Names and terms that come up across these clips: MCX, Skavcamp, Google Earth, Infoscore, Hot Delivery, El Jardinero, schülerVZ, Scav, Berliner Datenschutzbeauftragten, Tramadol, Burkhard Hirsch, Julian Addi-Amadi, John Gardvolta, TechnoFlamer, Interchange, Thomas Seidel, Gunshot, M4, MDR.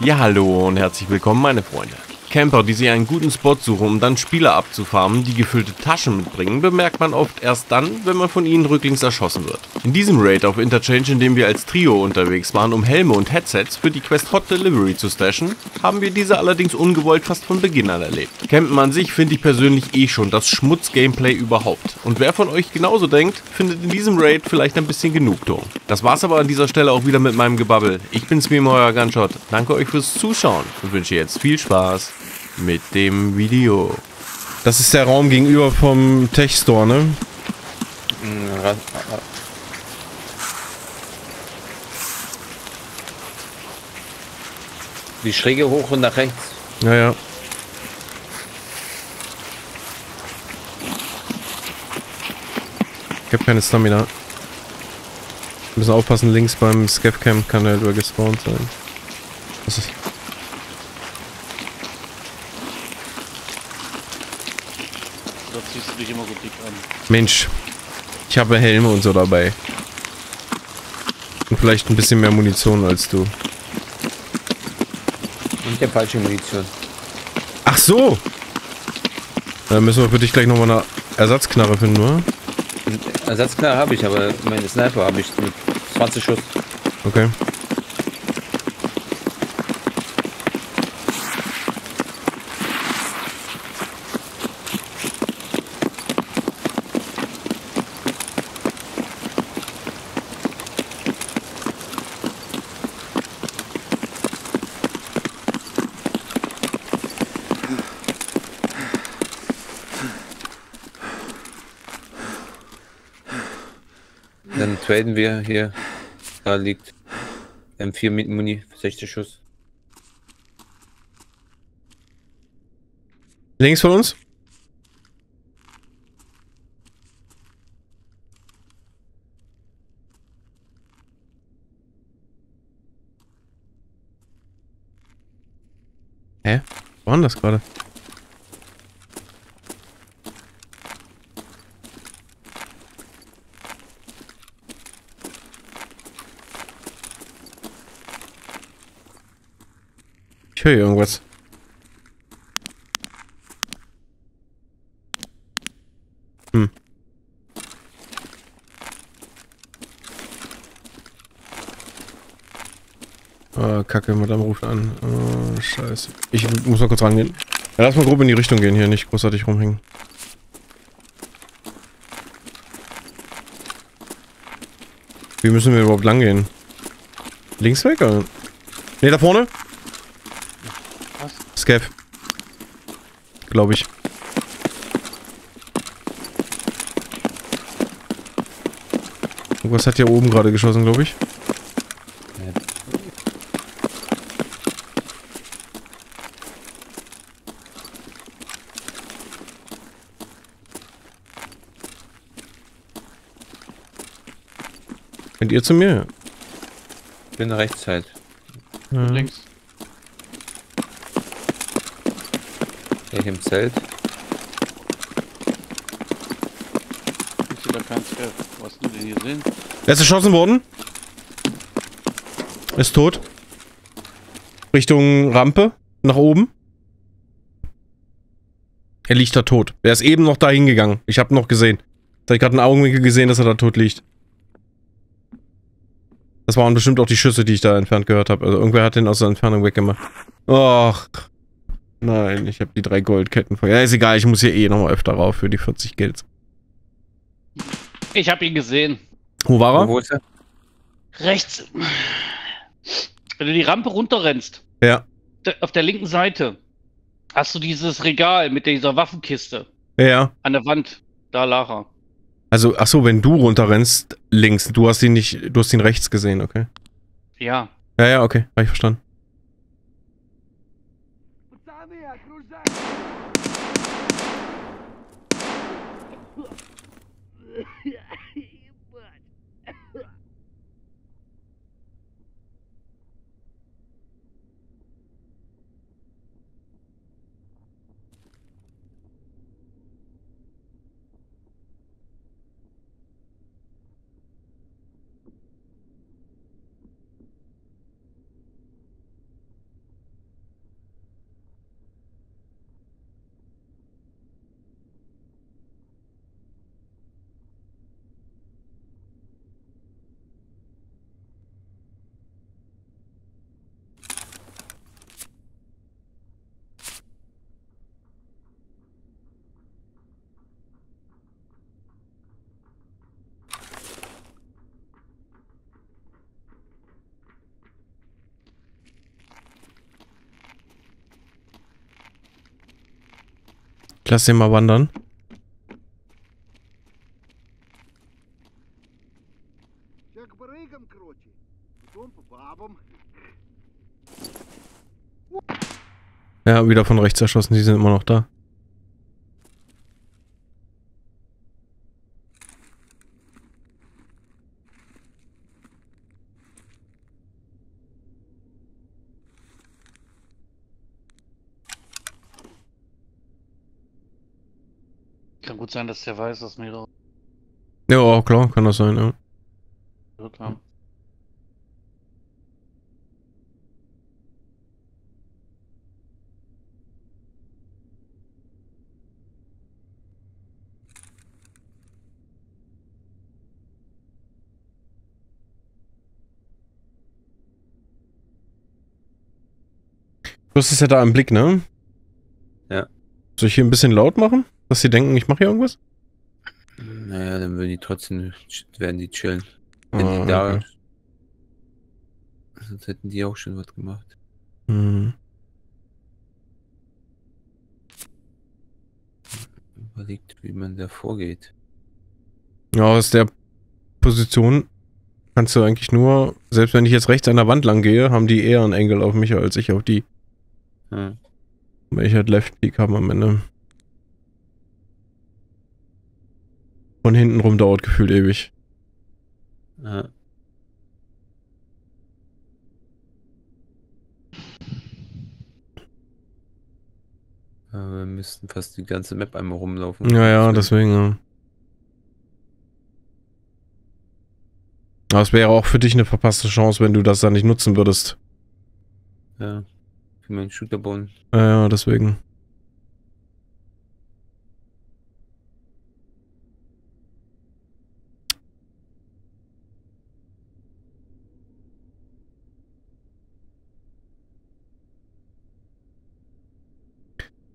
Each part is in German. Ja, hallo und herzlich willkommen meine Freunde. Camper, die sich einen guten Spot suchen, um dann Spieler abzufarmen, die gefüllte Taschen mitbringen, bemerkt man oft erst dann, wenn man von ihnen rücklings erschossen wird. In diesem Raid auf Interchange, in dem wir als Trio unterwegs waren, um Helme und Headsets für die Quest Hot Delivery zu stashen, haben wir diese allerdings ungewollt fast von Beginn an erlebt. Campen an sich finde ich persönlich eh schon das Schmutz-Gameplay überhaupt. Und wer von euch genauso denkt, findet in diesem Raid vielleicht ein bisschen Genugtuung. Das war's aber an dieser Stelle auch wieder mit meinem Gebabbel. Ich bin's wie immer, euer Gunshot. Danke euch fürs Zuschauen und wünsche jetzt viel Spaß mit dem Video. Das ist der Raum gegenüber vom Tech Store, ne? Die Schräge hoch und nach rechts. Naja. Ich hab keine Stamina. Wir müssen aufpassen, links beim Skavcamp kann er halt gespawnt sein. Was ist? Siehst du dich immer so dick an. Mensch, ich habe Helme und so dabei. Und vielleicht ein bisschen mehr Munition als du. Und ich habe falsche Munition. Ach so! Dann müssen wir für dich gleich nochmal eine Ersatzknarre finden, oder? Ersatzknarre habe ich, aber meine Sniper habe ich mit 20 Schuss. Okay. Dann traden wir hier. Da liegt M4 mit Muni, 60 Schuss. Links von uns? Hä? Wo war das gerade? Ich höre irgendwas. Hm. Ah, Kacke, mit am Rufen an. Oh, scheiße. Ich muss mal kurz rangehen. Ja, lass mal grob in die Richtung gehen hier, nicht großartig rumhängen. Wie müssen wir überhaupt lang gehen? Links weg? Oder? Ne, da vorne? Scav. Glaube ich. Irgendwas hat hier oben gerade geschossen, glaube ich. Ja. Könnt ihr zu mir? Ich bin rechts halt. Ja. Links. Im Zelt. Ich sehe da keinen Scav. Wo hast du den hier sehen? Er ist erschossen worden. Ist tot. Richtung Rampe. Nach oben. Er liegt da tot. Er ist eben noch da hingegangen. Ich habe noch gesehen. Da habe ich gerade einen Augenwinkel gesehen, dass er da tot liegt. Das waren bestimmt auch die Schüsse, die ich da entfernt gehört habe. Also irgendwer hat den aus der Entfernung weggemacht. Och. Nein, ich habe die 3 Goldketten voll. Ja, ist egal, ich muss hier eh nochmal öfter rauf für die 40 Kills. Ich habe ihn gesehen. Wo war er? Wo ist er? Rechts. Wenn du die Rampe runterrennst, ja. Auf der linken Seite hast du dieses Regal mit dieser Waffenkiste. Ja. An der Wand. Da lag er. Also, ach so, wenn du runterrennst, links. Du hast ihn nicht, du hast ihn rechts gesehen, okay? Ja. Ja, okay, habe ich verstanden. Ich lasse den mal wandern. Ja, wieder von rechts erschossen, die sind immer noch da. Kann gut sein, dass der weiß, dass mir da... Ja, auch klar, kann das sein, ja. Ja, klar. Du hast es ja da im Blick, ne? Ja. Soll ich hier ein bisschen laut machen? Dass sie denken, ich mache hier irgendwas? Naja, dann würden die trotzdem, werden die chillen. Wenn die da... Okay. Sonst hätten die auch schon was gemacht. Mhm. Überlegt, wie man da vorgeht. Ja, aus der Position kannst du eigentlich nur... Selbst wenn ich jetzt rechts an der Wand lang gehe, haben die eher einen Engel auf mich, als ich auf die... Hm. Weil ich halt Left Peak haben am Ende. Von hinten rum dauert gefühlt ewig. Ja. Aber wir müssten fast die ganze Map einmal rumlaufen. Ja, ja, deswegen. Ja. Aber es wäre auch für dich eine verpasste Chance, wenn du das dann nicht nutzen würdest. Ja. Meinen Shooter bauen. Ja, deswegen.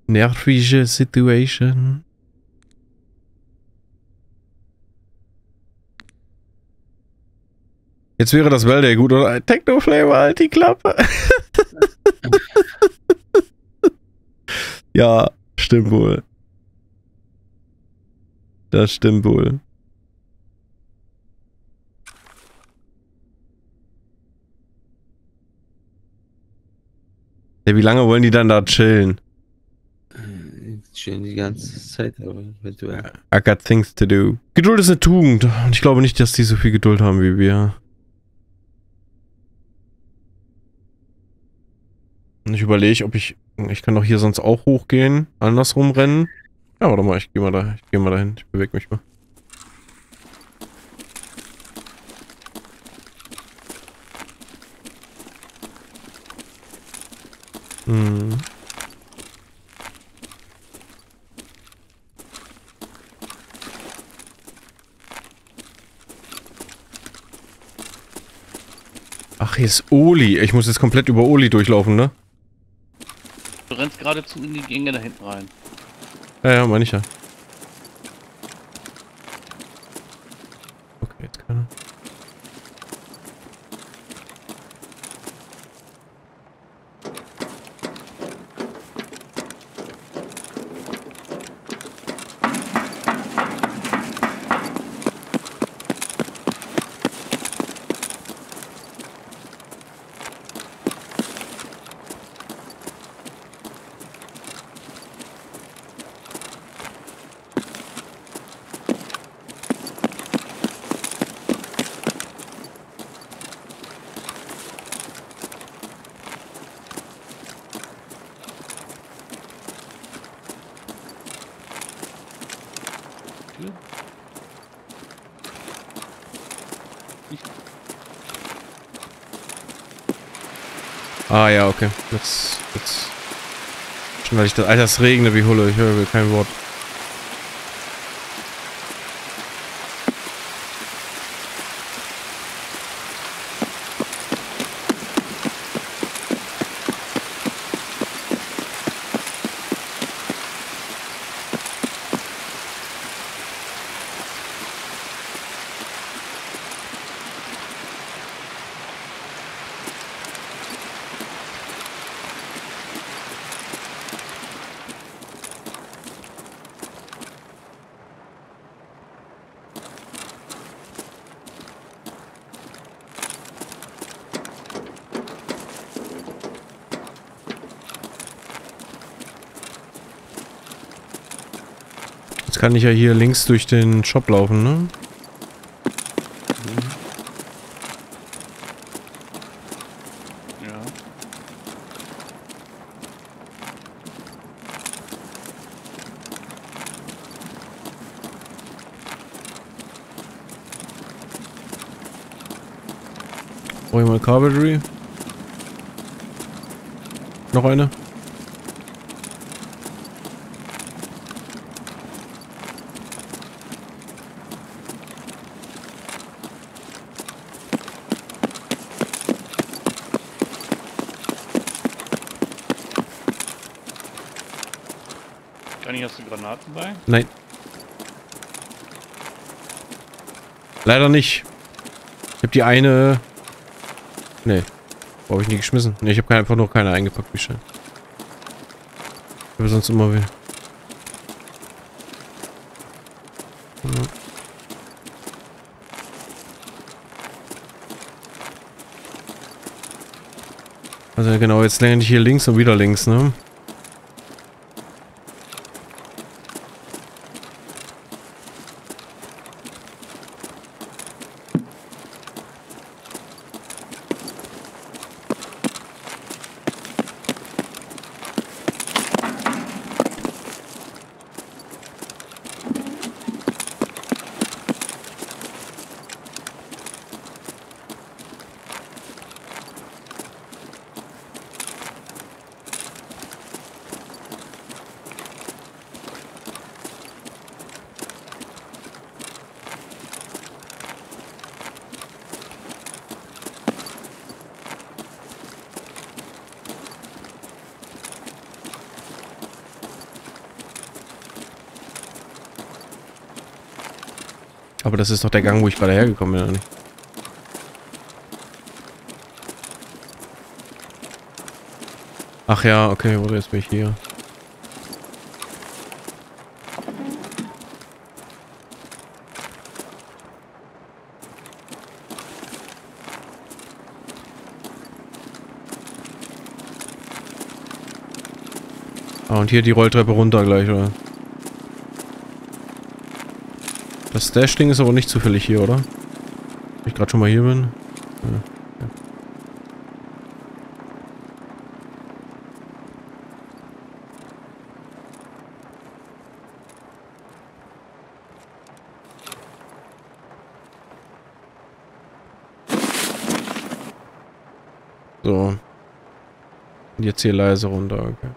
Nervige Situation. Jetzt wäre das Wellday gut, oder? TechnoFlamer, halt die Klappe! Ja, stimmt wohl. Das stimmt wohl. Ja, wie lange wollen die dann da chillen? Chillen die ganze Zeit, aber eventuell. I got things to do. Geduld ist eine Tugend. Und ich glaube nicht, dass die so viel Geduld haben wie wir. Und ich überlege, ob ich... Ich kann doch hier sonst auch hochgehen, andersrum rennen. Ja, warte mal, ich gehe mal dahin, ich bewege mich mal. Hm. Ach, hier ist Oli. Ich muss jetzt komplett über Oli durchlaufen, ne? Du rennst geradezu in die Gänge da hinten rein. Ja, ja, meine ich ja. Okay, jetzt keiner. Ah ja, okay. Jetzt. Schon weil ich das... Alter, es regnet wie Hulle. Ich höre kein Wort. kann ich ja hier links durch den Shop laufen, ne? Brauche ich mal Carpentry? Noch eine? Dani, hast du Granaten bei? Nein. Leider nicht. Ich habe die eine... Nee. Habe ich nie geschmissen. Ne, ich habe einfach noch keine eingepackt, wie schön. Aber sonst immer wieder. Also genau, jetzt lerne ich hier links und wieder links, ne? Aber das ist doch der Gang, wo ich gerade hergekommen bin, oder nicht? Ach ja, okay, oder jetzt bin ich hier. Ah, und hier die Rolltreppe runter gleich, oder? Das Dash-Ding ist aber nicht zufällig hier, oder? Wenn ich gerade schon mal hier bin. Ja. So. Und jetzt hier leise runter, okay.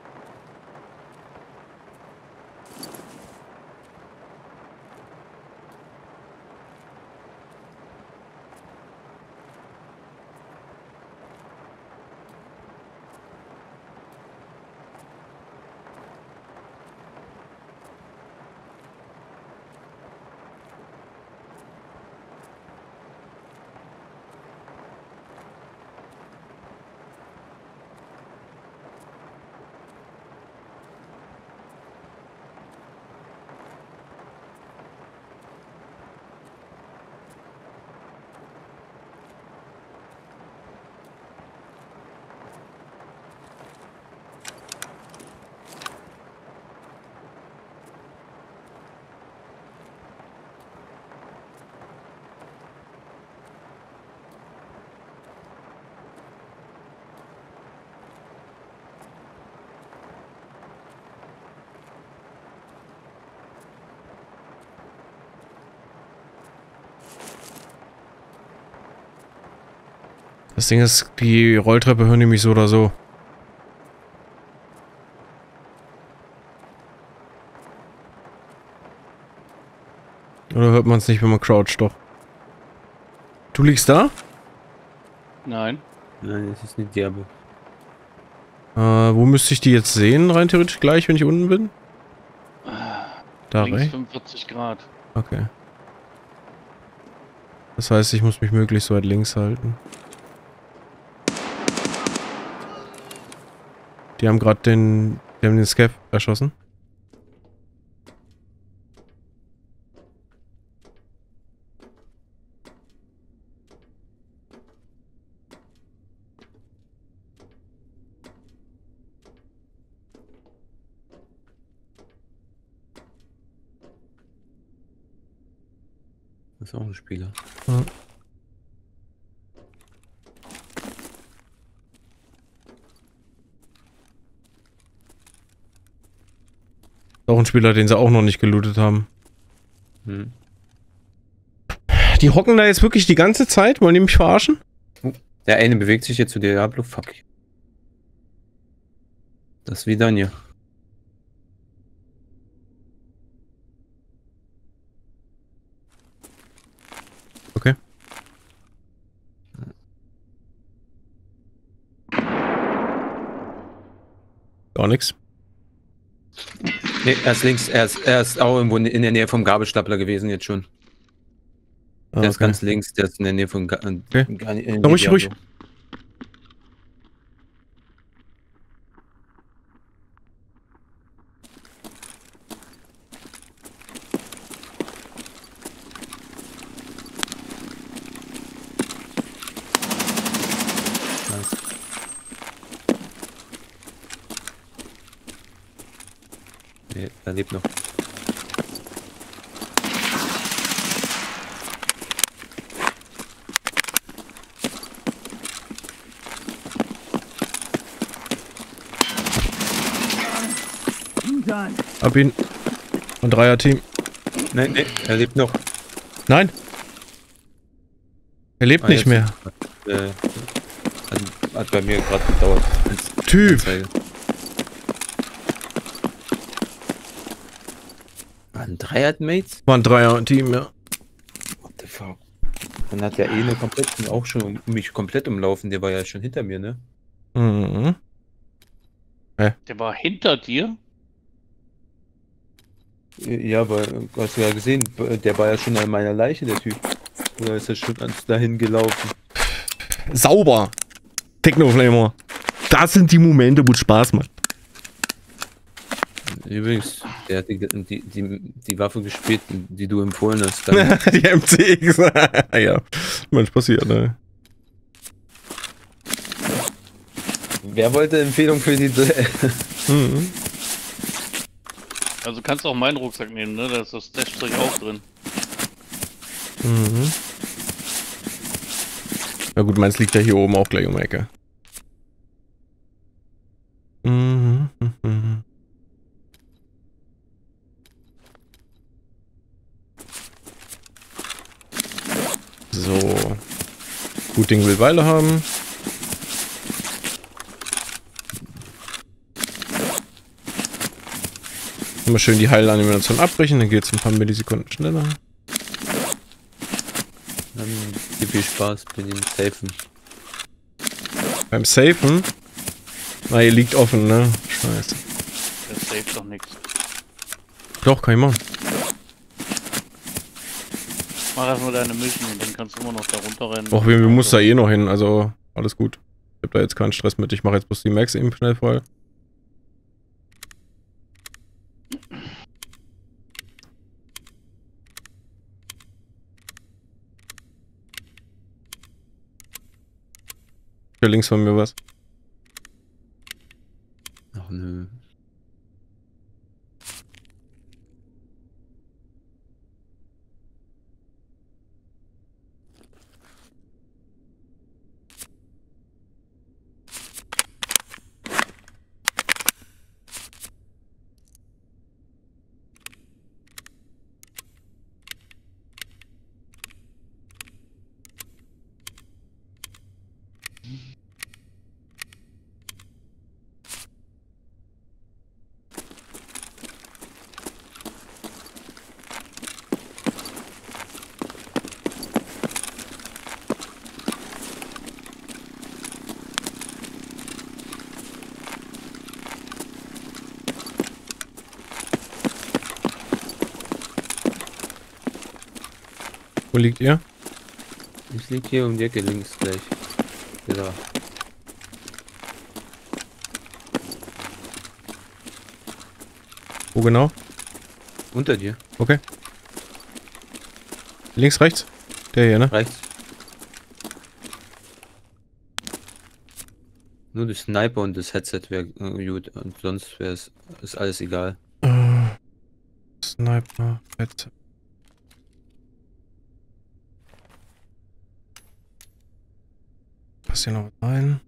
Das Ding ist, die Rolltreppe hören nämlich so oder so. Oder hört man es nicht, wenn man croucht, doch. Du liegst da? Nein. Nein, das ist eine Derbe. Wo müsste ich die jetzt sehen, rein theoretisch gleich, wenn ich unten bin? Da rechts 45 Grad. Okay. Das heißt, ich muss mich möglichst weit links halten. Die haben gerade den... Die haben den Scav erschossen. Das ist auch ein Spieler. Ja. Auch ein Spieler, den sie auch noch nicht gelootet haben. Hm. Die hocken da jetzt wirklich die ganze Zeit? Wollen die mich verarschen? Der eine bewegt sich jetzt zu Diablo. Fuck. Das ist wie Daniel. Okay. Gar nichts. Nee, er ist links, er ist auch irgendwo in der Nähe vom Gabelstapler gewesen jetzt schon. Der ist ganz links, der ist in der Nähe von ruhig, ruhig. Nee, er lebt noch. Hab ihn. Ein Dreier-Team. Nein, nee, er lebt noch. Nein. Er lebt nicht mehr. Hat bei mir gerade gedauert. Typ. War ein Dreier-Mates? War ein Dreier-Team, ja. What the fuck? Dann hat der eine komplett auch schon mich komplett umlaufen. Der war ja schon hinter mir, ne? Mhm. Der war hinter dir? Ja, weil, hast du ja gesehen, der war ja schon an meiner Leiche, der Typ. Oder ist er schon dahin gelaufen? Sauber! TechnoFlamer. Das sind die Momente, wo es Spaß macht. Übrigens, der hat die Waffe gespielt, die du empfohlen hast. Die MCX. Ja, manchmal passiert, ne? Wer wollte Empfehlung für die... Mhm. Also kannst du auch meinen Rucksack nehmen, ne? Da ist das Dashzeug auch drin. Mhm. Na gut, meins liegt ja hier oben auch gleich um die Ecke. Mhm. Mhm. So. Gut Ding will Weile haben. Immer schön die Heilanimation abbrechen, dann geht es ein paar Millisekunden schneller. Dann gib viel Spaß bei dem Safen. Beim Safen? Na, hier liegt offen, ne? Scheiße. Das safe doch nichts. Doch, kann ich machen. Mach erstmal deine Mission und dann kannst du immer noch da runterrennen. Och, wir muss da eh noch hin, also alles gut. Ich hab da jetzt keinen Stress mit, ich mache jetzt bloß die Max eben schnell voll. Links von mir was. Ach nö. Wo liegt ihr? Ich lieg hier um die Ecke links gleich. Genau. Wo genau? Unter dir. Okay. Links, rechts? Der hier, ne? Rechts. Nur das Sniper und das Headset wäre gut. Und sonst wäre es alles egal. Sniper, Headset. passt hier noch rein.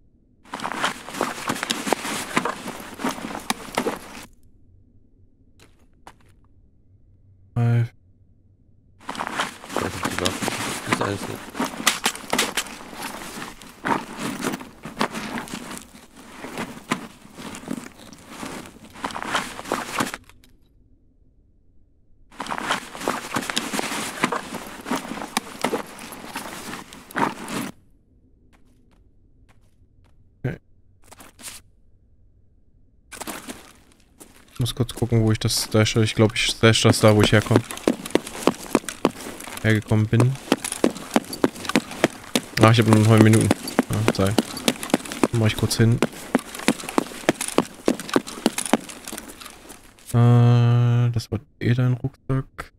Kurz gucken, wo ich das stashe. Ich glaube, ich stashe das da, wo ich hergekommen bin. Ach, ich habe nur 9 Minuten. Ja, sei. Mache ich kurz hin. Das war eh dein Rucksack.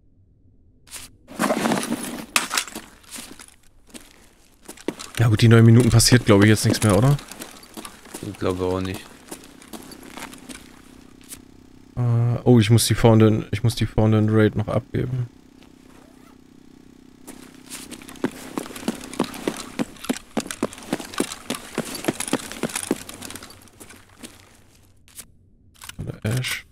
Ja gut, die 9 Minuten passiert, glaube ich, jetzt nichts mehr, oder? Ich glaube auch nicht. Oh, ich muss die Fountain Raid noch abgeben. Oder Ash.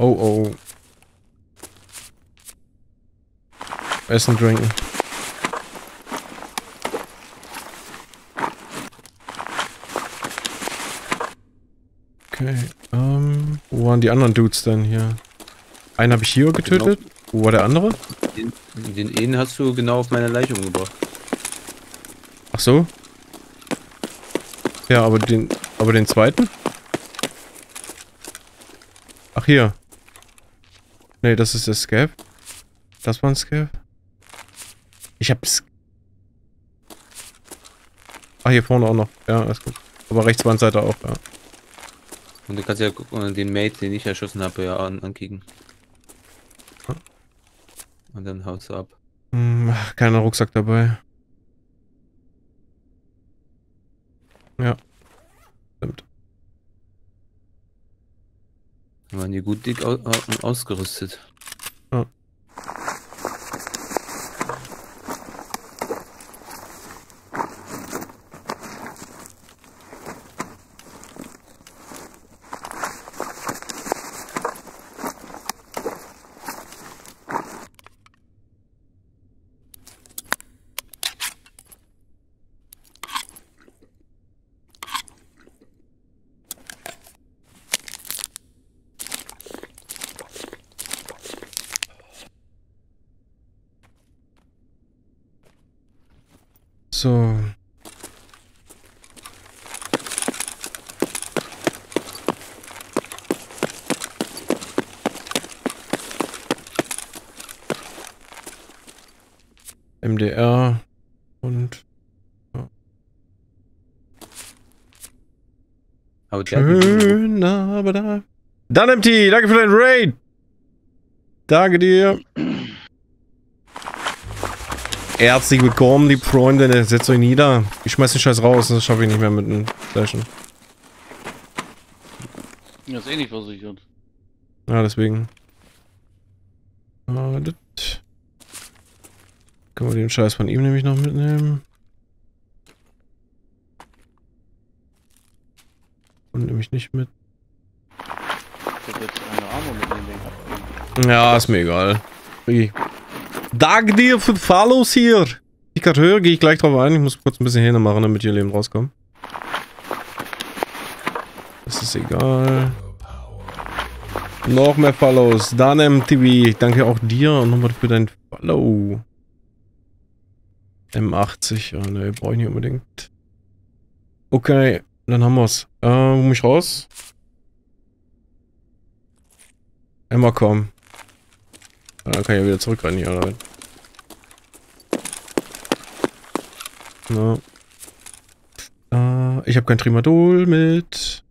Oh, oh. Essen, trinken. Okay, wo waren die anderen Dudes denn hier? Einen habe ich hier getötet. Genau. Wo war der andere? Den einen hast du genau auf meiner Leiche umgebracht. Ach so? Ja, aber den zweiten? Ach, hier. Ne, das ist der Scav. Das war ein Scav. Ich hab's. Ah, hier vorne auch noch. Ja, alles gut. Aber rechts war ein Seite auch, ja. Und du kannst ja den Mate, den ich erschossen habe, ja ankicken. Hm. Und dann haut's ab. Hm, keiner Rucksack dabei. Ja. Stimmt. Waren die gut dick ausgerüstet. Ja. So. MDR und ja. Schön, aber da. Dann MT, danke für dein Raid. Danke dir. Ärztlich willkommen, die Freunde, setzt euch nieder. Ich schmeiß den Scheiß raus, das schaffe ich nicht mehr mit den Flaschen. Das ist eh nicht versichert. Ja, deswegen. Das. Können wir den Scheiß von ihm nämlich noch mitnehmen. Und nehme ich nicht mit. Ich hab jetzt eine Armor mit dem. Ja, ist mir egal. Ricky. Danke dir für Follows hier. Ich gerade höre, gehe ich gleich drauf ein. Ich muss kurz ein bisschen Hähne machen, damit ihr Leben rauskommt. Das ist egal. Noch mehr Follows. Dann MTV. Danke auch dir und nochmal für dein Follow. M80. Oh, ne, brauche ich nicht unbedingt. Okay, dann haben wir's. Wo muss ich raus? Emma, komm. Dann kann ich ja wieder zurück rein hier, oder? Na. Ich habe kein Tramadol mit.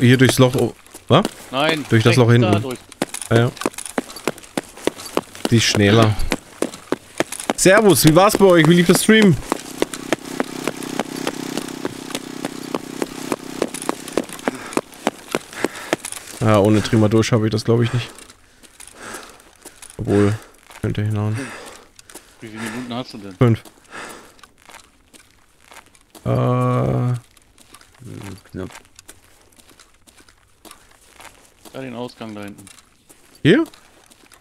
Hier durchs Loch. Oh, was? Nein. Durch das Loch hinten. Ah, ja. Die ist schneller. Servus, wie war's bei euch? Wie lief das Stream? Ja, ohne Trimador schaffe ich das, glaube ich, nicht. Obwohl, könnte ich hinhauen. Wie viele Minuten hast du denn? 5. Knapp. Da den Ausgang da hinten. Hier?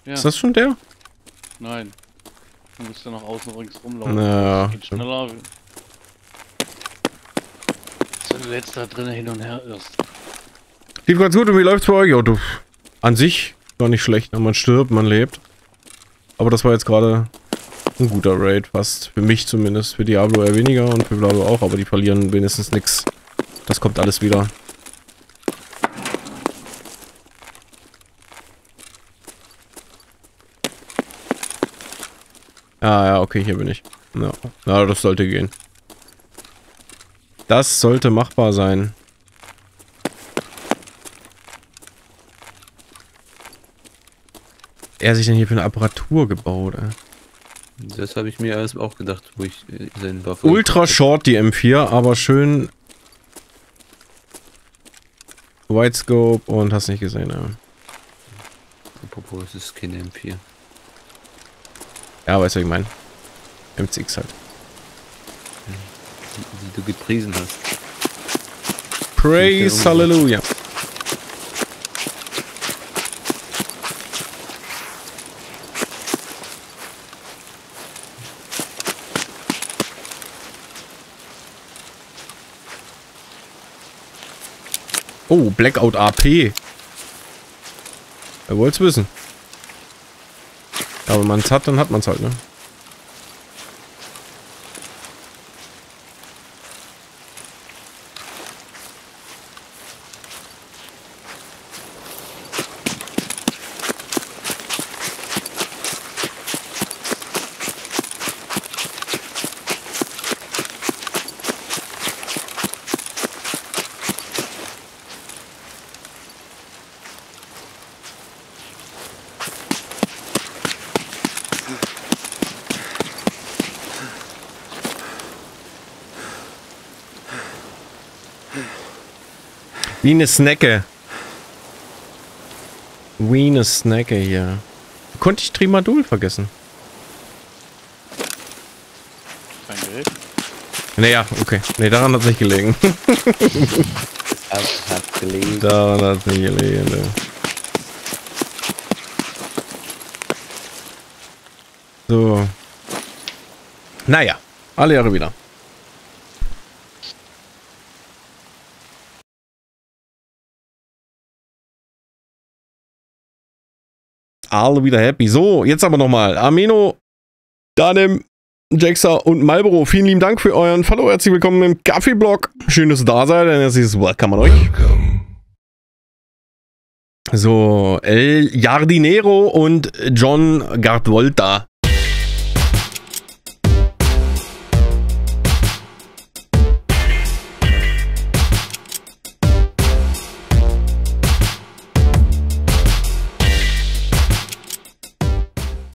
Ja. Ist das schon der? Nein. Du musst ja noch außen rings rumlaufen. Naja. Geht schneller. Wenn du jetzt da drinnen hin und her irrst. Lief ganz gut, und wie läuft's bei euch? Auto? An sich war nicht schlecht. Man stirbt, man lebt. Aber das war jetzt gerade ein guter Raid, fast. Für mich zumindest. Für Diablo eher weniger und für Blablo auch. Aber die verlieren wenigstens nichts. Das kommt alles wieder. Ah ja, okay, hier bin ich. Ja. Na, das sollte gehen. Das sollte machbar sein. Er sich denn hier für eine Apparatur gebaut, ey? Das habe ich mir alles auch gedacht, wo ich seinen Waffen. Ultra short die M4, aber schön. Widescope und hast nicht gesehen, ja. Apropos, es ist keine M4. Ja, weißt du, was ich meine? MCX halt. Die du gepriesen hast. Praise Hallelujah. Oh, Blackout AP. Er wollt's wissen. Aber wenn man es hat, dann hat man es halt, ne? Wie eine Snacke. Wie eine Snacke hier. Konnte ich Trimadol vergessen? Kein Geld? Naja, okay. Ne, daran hat es nicht gelegen. Hat gelegen. Daran hat es nicht gelegen, ne. So. Naja, alle Jahre wieder. Alle wieder happy. So, jetzt aber nochmal. Ameno, Danem, Jaxa und Malboro. Vielen lieben Dank für euren Follow. Herzlich willkommen im Kaffeeblog. Schön, dass ihr da seid. Ein herzliches Welcome an euch. Welcome. So, El Jardinero und John Gardvolta.